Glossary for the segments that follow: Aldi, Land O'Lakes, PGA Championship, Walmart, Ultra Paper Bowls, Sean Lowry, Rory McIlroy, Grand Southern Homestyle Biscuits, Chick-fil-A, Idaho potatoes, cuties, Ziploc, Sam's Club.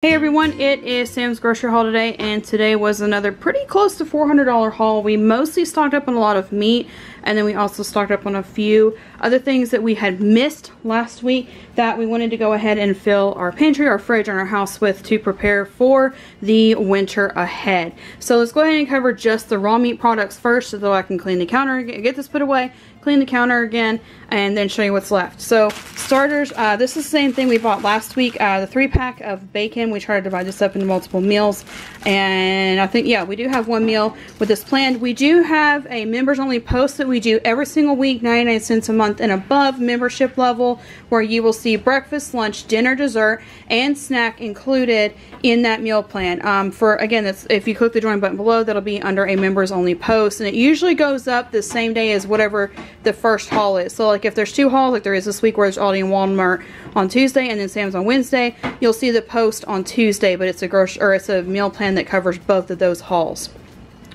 Hey everyone, it is Sam's grocery haul today, and today was another pretty close to $400 haul. We mostly stocked up on a lot of meat, and then we also stocked up on a few other things that we had missed last week that we wanted to go ahead and fill our pantry, our fridge, and our house with to prepare for the winter ahead. So let's go ahead and cover just the raw meat products first, so that I can clean the counter, get this put away, clean the counter again, and then show you what's left. So starters, this is the same thing we bought last week, the 3-pack of bacon. We try to divide this up into multiple meals, and I think, yeah, we do have one meal with this planned. We do have a members only post that we do every single week, 99 cents a month and above, membership level, where you will see breakfast, lunch, dinner, dessert, and snack included in that meal plan. For again, that's if you click the join button below, that'll be under a members only post, and it usually goes up the same day as whatever the first haul is. So like if there's two hauls, like there is this week where there's Aldi and Walmart on Tuesday and then Sam's on Wednesday, you'll see the post on Tuesday, but it's a meal plan that covers both of those hauls.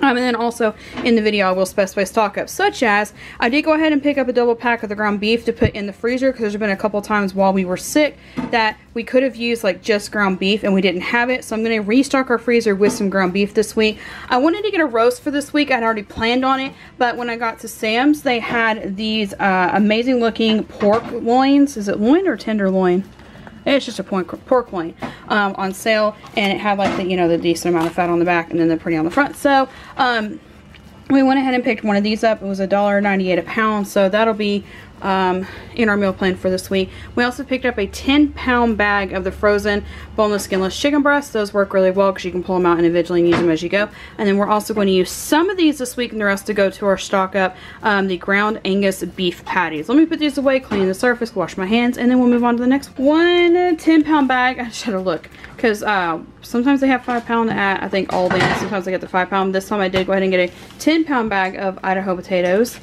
And then also in the video I will specify stock up, such as I did go ahead and pick up a double pack of the ground beef to put in the freezer, because there's been a couple times while we were sick that we could have used like just ground beef and we didn't have it. So I'm going to restock our freezer with some ground beef this week. I wanted to get a roast for this week. I'd already planned on it, but when I got to Sam's, they had these amazing looking pork loins. Is it loin or tenderloin? It's just a pork loin on sale, and it had like the, you know, the decent amount of fat on the back and then the pretty on the front. So we went ahead and picked one of these up. It was $1.98 a pound, so that'll be in our meal plan for this week. We also picked up a 10-pound bag of the frozen boneless, skinless chicken breasts. Those work really well because you can pull them out individually and use them as you go. And then we're also going to use some of these this week and the rest to go to our stock up, the ground Angus beef patties. Let me put these away, clean the surface, wash my hands, and then we'll move on to the next one. 10-pound bag. I should have looked, because sometimes they have 5-pound at, I think, Aldi. Sometimes they get the 5-pound. This time I did go ahead and get a 10-pound bag of Idaho potatoes.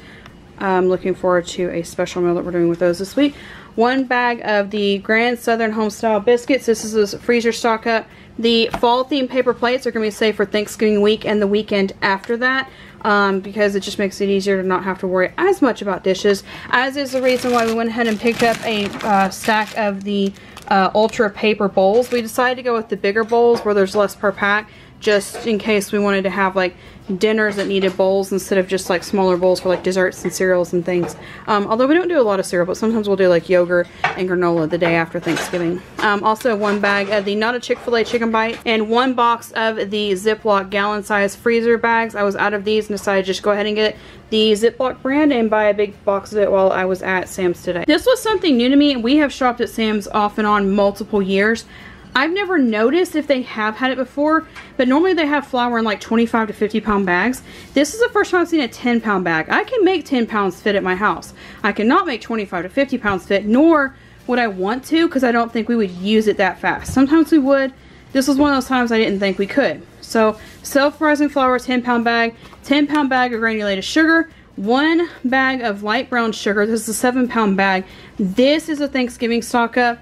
I'm looking forward to a special meal that we're doing with those this week. One bag of the Grand Southern Homestyle Biscuits. This is a freezer stock up. The fall themed paper plates are going to be safe for Thanksgiving week and the weekend after that, because it just makes it easier to not have to worry as much about dishes, as is the reason why we went ahead and picked up a stack of the Ultra Paper Bowls. We decided to go with the bigger bowls where there's less per pack, just in case we wanted to have like dinners that needed bowls instead of just like smaller bowls for like desserts and cereals and things. Although we don't do a lot of cereal, but sometimes we'll do like yogurt and granola the day after Thanksgiving. Also one bag of the not a Chick-fil-A chicken bite, and one box of the Ziploc gallon size freezer bags. I was out of these and decided just go ahead and get the Ziploc brand and buy a big box of it while I was at Sam's today. This was something new to me, and we have shopped at Sam's off and on multiple years. I've never noticed if they have had it before, but normally they have flour in like 25 to 50 pound bags. This is the first time I've seen a 10-pound bag. I can make 10 pounds fit at my house. I cannot make 25 to 50 pounds fit, nor would I want to, because I don't think we would use it that fast. Sometimes we would. This was one of those times I didn't think we could. So self-rising flour, 10-pound bag, 10-pound bag of granulated sugar, one bag of light brown sugar. This is a 7-pound bag. This is a Thanksgiving stock up.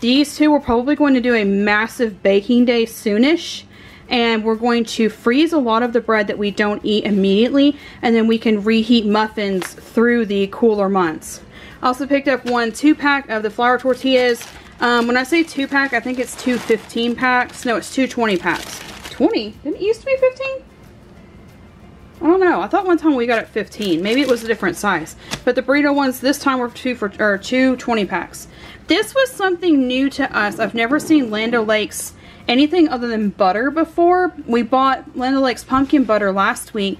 These two we're probably going to do a massive baking day soonish, and we're going to freeze a lot of the bread that we don't eat immediately, and then we can reheat muffins through the cooler months. I also picked up one 2-pack of the flour tortillas. When I say 2-pack, I think it's 2 15-packs. No, it's 2 20-packs. 20? Didn't it used to be 15? I don't know. I thought one time we got it 15. Maybe it was a different size. But the burrito ones this time were 2 20-packs. This was something new to us. I've never seen Land O'Lakes anything other than butter before. We bought Land O'Lakes pumpkin butter last week.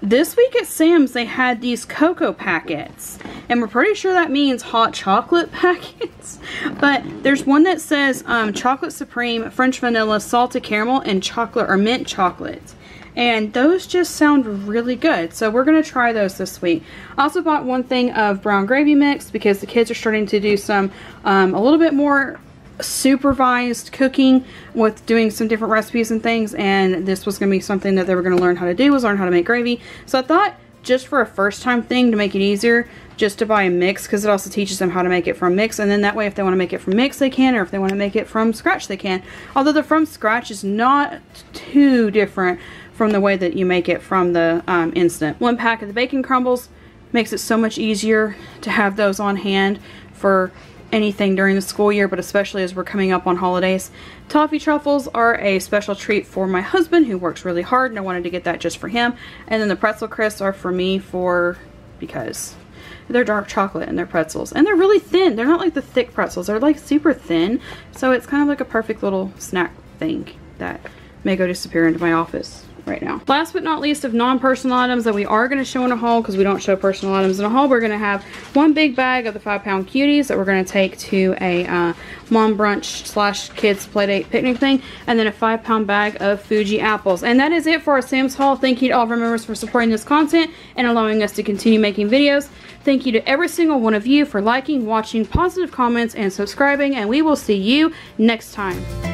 This week at Sam's they had these cocoa packets, and we're pretty sure that means hot chocolate packets. But there's one that says chocolate supreme, French vanilla, salted caramel, and chocolate or mint chocolate. And those just sound really good, so we're going to try those this week. I also bought one thing of brown gravy mix, because the kids are starting to do some a little bit more supervised cooking with doing some different recipes and things, and this was going to be something that they were going to learn how to do, was learn how to make gravy. So I thought, just for a first time thing, to make it easier, just to buy a mix, because it also teaches them how to make it from mix, and then that way if they want to make it from mix they can, or if they want to make it from scratch they can. Although the from scratch is not too different from the way that you make it from the instant. One pack of the bacon crumbles. Makes it so much easier to have those on hand for anything during the school year, but especially as we're coming up on holidays. Toffee truffles are a special treat for my husband, who works really hard, and I wanted to get that just for him. And then the pretzel crisps are for me because they're dark chocolate and they're pretzels, and they're really thin. They're not like the thick pretzels, they're like super thin, so it's kind of like a perfect little snack thing that may go disappear into my office right now. Last but not least, of non-personal items that we are going to show in a haul, because we don't show personal items in a haul, we're going to have one big bag of the 5-pound cuties that we're going to take to a mom brunch / kids play date picnic thing, and then a 5-pound bag of Fuji apples. And that is it for our Sam's haul. Thank you to all of our members for supporting this content and allowing us to continue making videos. Thank you to every single one of you for liking, watching, positive comments, and subscribing, and we will see you next time.